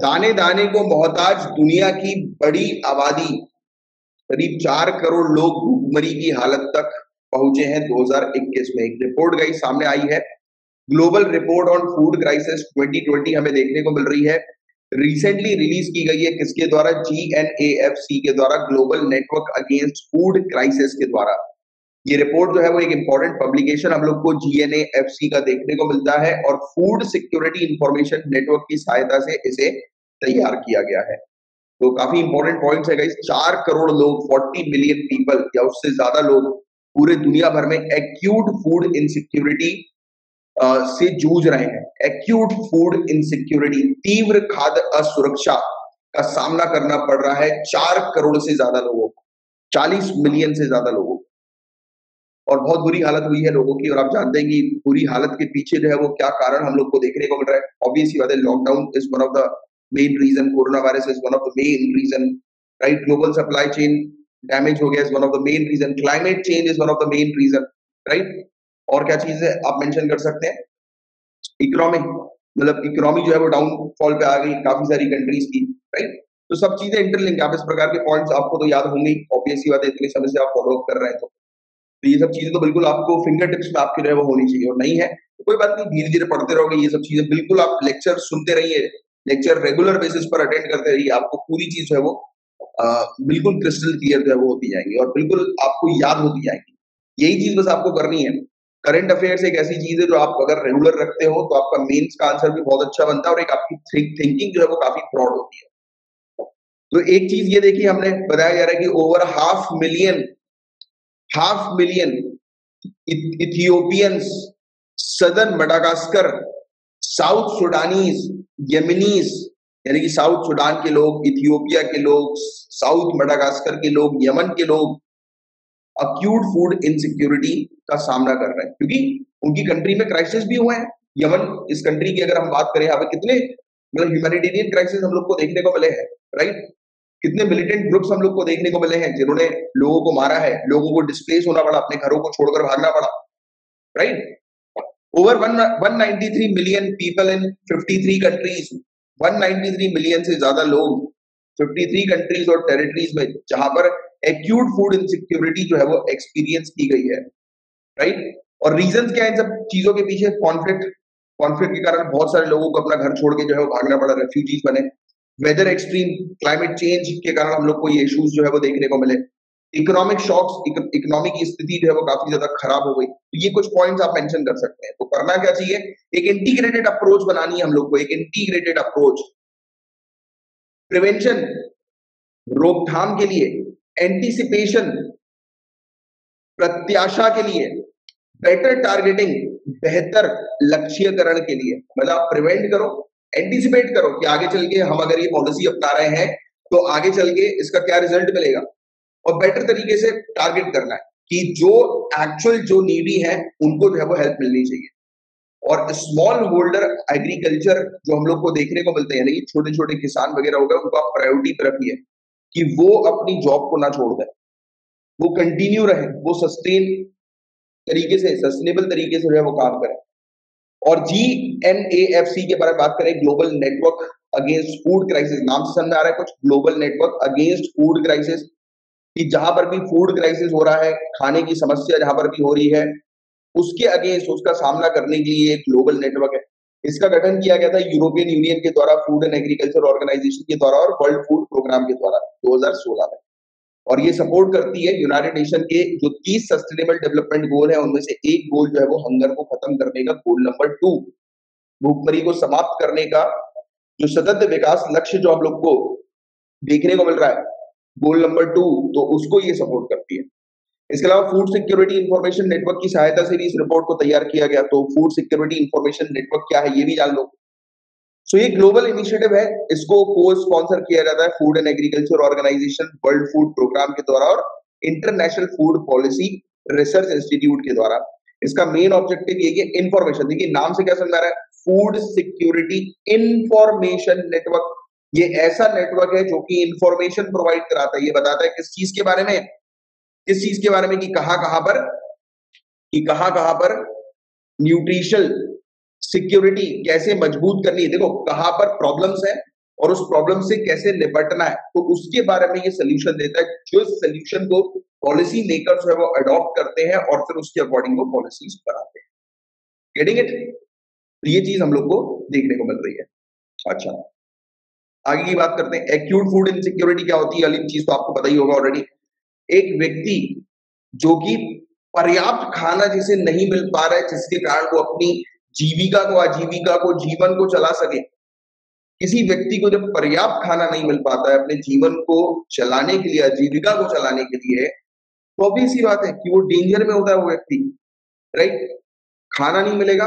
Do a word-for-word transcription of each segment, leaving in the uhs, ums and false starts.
दाने दाने को मोहताज दुनिया की बड़ी आबादी करीब चार करोड़ लोग भूखमरी की हालत तक पहुंचे हैं दो हज़ार इक्कीस में। एक रिपोर्ट गई सामने आई है, global report on food crisis twenty twenty हमें देखने को मिल रही है। रिसेंटली रिलीज की गई है किसके द्वारा, G N A F C के द्वारा, global network against food crisis के द्वारा। ये रिपोर्ट जो है वो एक इंपॉर्टेंट पब्लिकेशन हम लोग को G N A F C का देखने को मिलता है और फूड सिक्योरिटी इंफॉर्मेशन नेटवर्क की सहायता से इसे तैयार किया गया है। तो काफी इंपॉर्टेंट पॉइंट्स है गाइस। चार करोड़ लोग, चालीस मिलियन पीपल या उससे ज्यादा लोग पूरे दुनिया भर में एक्यूट फूड इनसिक्योरिटी से जूझ रहे हैं। एक्यूट फूड इनसिक्योरिटी, तीव्र खाद्य असुरक्षा का सामना करना पड़ रहा है चार करोड़ से ज्यादा लोगों को, चालीस मिलियन से ज्यादा लोगों को, और बहुत बुरी हालत हुई है लोगों की। और आप जानते हैं कि बुरी हालत के पीछे जो है वो क्या कारण हम लोग को देखने को मिल रहा है। ऑब्वियसली बात है, lockdown is one of the main reason, corona virus is one of the main reason, right. Global supply chain damage हो गया is one of the main reason, climate change is one of the main reason, right. और क्या चीज है आप mention कर सकते हैं, इकोनॉमी, मतलब इकोनॉमी जो है वो डाउनफॉल पे आ गई काफी सारी कंट्रीज की, राइट। तो सब चीजें इंटरलिंक, आप इस प्रकार के पॉइंट्स आपको तो याद होंगे, ऑब्वियसली बात है इतने समय से आप फॉलोअप कर रहे हैं, तो तो ये सब चीजें तो बिल्कुल आपको फिंगर टिप्स में आपके जो है वो होनी चाहिए। और नहीं है तो कोई बात नहीं, धीरे धीरे पढ़ते रहोगे ये सब चीजें। बिल्कुल आप लेक्चर सुनते रहिए, लेक्चर रेगुलर बेसिस पर अटेंड करते रहिए, आपको पूरी चीज जो है वो आ, बिल्कुल क्रिस्टल क्लियर जो है वो होती जाएंगी और बिल्कुल आपको याद होती जाएगी। यही चीज बस आपको करनी है। करंट अफेयर्स एक ऐसी चीज है जो आप अगर रेगुलर रखते हो तो आपका मेन्स का आंसर भी बहुत अच्छा बनता है और एक आपकी थिंकिंग जो है वो काफी ब्रॉड होती है। तो एक चीज ये देखिए, हमने बताया जा रहा है कि over half million half million Ethiopians, southern Madagascar, South Sudanese, Yemenis, यानी कि साउथ सुडान के लोग, इथियोपिया के लोग, साउथ मडागास्कर के लोग, यमन के लोग अक्यूट फूड इनसिक्योरिटी का सामना कर रहे हैं क्योंकि उनकी कंट्री में क्राइसिस भी हुए हैं। यमन इस कंट्री की अगर हम बात करें, यहाँ पे कितने मतलब ह्यूमैनिटेरियन क्राइसिस हम लोग को देखने को मिले हैं, राइट। कितने मिलिटेंट ग्रुप्स हम लोग को देखने को मिले हैं जिन्होंने लोगों को मारा है, लोगों को डिस्प्लेस होना पड़ा, अपने घरों को छोड़कर भागना पड़ा, right. Over one ninety three million people in fifty three countries, one ninety three million से ज्यादा लोग फिफ्टी थ्री कंट्रीज और टेरिटरीज में जहां पर एक्यूट फूड इनसिक्योरिटी जो है वो एक्सपीरियंस की गई है, राइट। और रीजन क्या है इन सब चीजों के पीछे, कॉन्फ्लिक्ट, कॉन्फ्लिक्ट के कारण बहुत सारे लोगों को अपना घर छोड़ के जो है वो भागना पड़ा, रेफ्यूजीज बने। वेदर एक्सट्रीम, क्लाइमेट चेंज के कारण हम लोग को ये इश्यूज जो है वो देखने को मिले। इकोनॉमिक शॉक्स, इकोनॉमिक स्थिति जो है वो काफी ज्यादा खराब हो गई। तो ये कुछ पॉइंट्स आप मेंशन कर सकते हैं। तो करना क्या चाहिए, एक इंटीग्रेटेड अप्रोच बनानी है हम लोग को, एक इंटीग्रेटेड अप्रोच। प्रिवेंशन, रोकथाम के लिए, एंटीसिपेशन, प्रत्याशा के लिए, बेटर टारगेटिंग, बेहतर लक्ष्यकरण के लिए। मतलब आप प्रिवेंट करो, एंटीसिपेट करो कि आगे चल के हम अगर ये पॉलिसी अपना रहे हैं तो आगे चल के इसका क्या रिजल्ट मिलेगा, और बेटर तरीके से टारगेट करना है कि जो एक्चुअल जो नीडी है उनको जो है वो हेल्प मिलनी चाहिए। और स्मॉल होल्डर एग्रीकल्चर जो हम लोग को देखने को मिलते हैं, यानी कि छोटे छोटे किसान वगैरह हो गए, उनको आप प्रायोरिटी पर रखिए कि वो अपनी जॉब को ना छोड़ दें, वो कंटिन्यू रहे, वो सस्टेन तरीके से, सस्टेनेबल तरीके से जो है वो काम करें। और G N A F C के बारे में बात करें, global network against food crisis, नाम से समझ आ रहा है कुछ, global network against food crisis, कि जहां पर भी फूड क्राइसिस हो रहा है, खाने की समस्या जहां पर भी हो रही है, उसके अगेंस्ट, उसका सामना करने के लिए एक ग्लोबल नेटवर्क है। इसका गठन किया गया था यूरोपियन यूनियन के द्वारा, फूड एंड एग्रीकल्चर ऑर्गेनाइजेशन के द्वारा और वर्ल्ड फूड प्रोग्राम के द्वारा दो हज़ार सोलह में। और ये सपोर्ट करती है यूनाइटेड नेशन के जो तीस सस्टेनेबल डेवलपमेंट गोल है, उनमें से एक गोल जो है वो हंगर को खत्म करने का, गोल नंबर टू भूखमरी को समाप्त करने का, जो सतत विकास लक्ष्य जो हम लोग को देखने को मिल रहा है, गोल नंबर टू, तो उसको ये सपोर्ट करती है। इसके अलावा फूड सिक्योरिटी इंफॉर्मेशन नेटवर्क की सहायता से भी इस रिपोर्ट को तैयार किया गया। तो फूड सिक्योरिटी इंफॉर्मेशन नेटवर्क क्या है ये भी जान लो। सो so, ये ग्लोबल इनिशिएटिव है, इसको को स्पॉन्सर किया जाता है food and agriculture organisation, world food programme के द्वारा और international food policy research institute के द्वारा। इसका मेन ऑब्जेक्टिव ये कि इंफॉर्मेशन, देखिए नाम से क्या समझ आ रहा है, फूड सिक्योरिटी इंफॉर्मेशन नेटवर्क। ये ऐसा नेटवर्क है जो कि इंफॉर्मेशन प्रोवाइड कराता है, ये बताता है किस चीज के बारे में, किस चीज के बारे में कि कहां कहां पर कि कहां कहां पर न्यूट्रिशनल सिक्योरिटी कैसे मजबूत करनी है। देखो कहां पर प्रॉब्लम्स हैं और उस प्रॉब्लम से कैसे निपटना है, तो उसके बारे में ये सोल्यूशन देता है, जो सोल्यूशन को पॉलिसी मेकर जो है वो अडॉप्ट करते हैं और फिर उसके अकॉर्डिंग वो पॉलिसीज बनाते हैं। Getting it? तो ये चीज हम लोग को देखने को मिल रही है। अच्छा, आगे की बात करते हैं। एक्यूट फूड इनसिक्योरिटी क्या होती है? अली चीज तो आपको पता ही होगा ऑलरेडी। एक व्यक्ति जो कि पर्याप्त खाना जिसे नहीं मिल पा रहा है, जिसके कारण वो अपनी जीविका को, आजीविका को, जीवन को चला सके। किसी व्यक्ति को जब पर्याप्त खाना नहीं मिल पाता है अपने जीवन को चलाने के लिए, आजीविका को चलाने के लिए, तो भी इसी बात है कि वो डेंजर में होता है वो व्यक्ति, राइट। खाना नहीं मिलेगा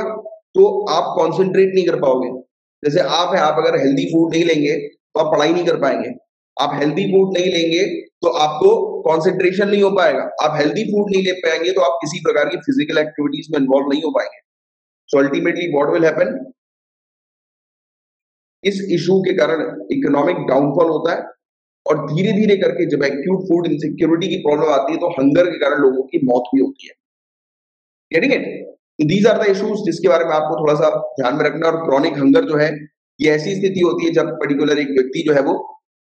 तो आप कॉन्सेंट्रेट नहीं कर पाओगे। जैसे आप है, आप अगर हेल्दी फूड नहीं लेंगे तो आप पढ़ाई नहीं कर पाएंगे। आप हेल्दी फूड नहीं लेंगे तो आपको कंसंट्रेशन नहीं हो पाएगा। आप हेल्दी फूड नहीं ले पाएंगे तो आप किसी प्रकार की फिजिकल एक्टिविटीज में इन्वॉल्व नहीं हो पाएंगे। So ultimately what will happen, इस इशू के कारण इकोनॉमिक डाउनफॉल होता है और धीरे धीरे करके जब एक्यूट फूड इनसिक्योरिटी की प्रॉब्लम आती है तो हंगर के कारण लोगों की मौत भी होती है। Getting it? These are the issues जिसके बारे में आपको थोड़ा सा ध्यान में रखना। और क्रॉनिक हंगर जो है ये ऐसी स्थिति होती है जब पर्टिकुलर एक व्यक्ति जो है वो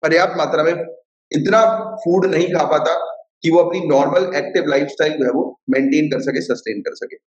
पर्याप्त मात्रा में इतना फूड नहीं खा पाता कि वो अपनी नॉर्मल एक्टिव लाइफस्टाइल जो है वो मेंटेन कर सके, सस्टेन कर सके।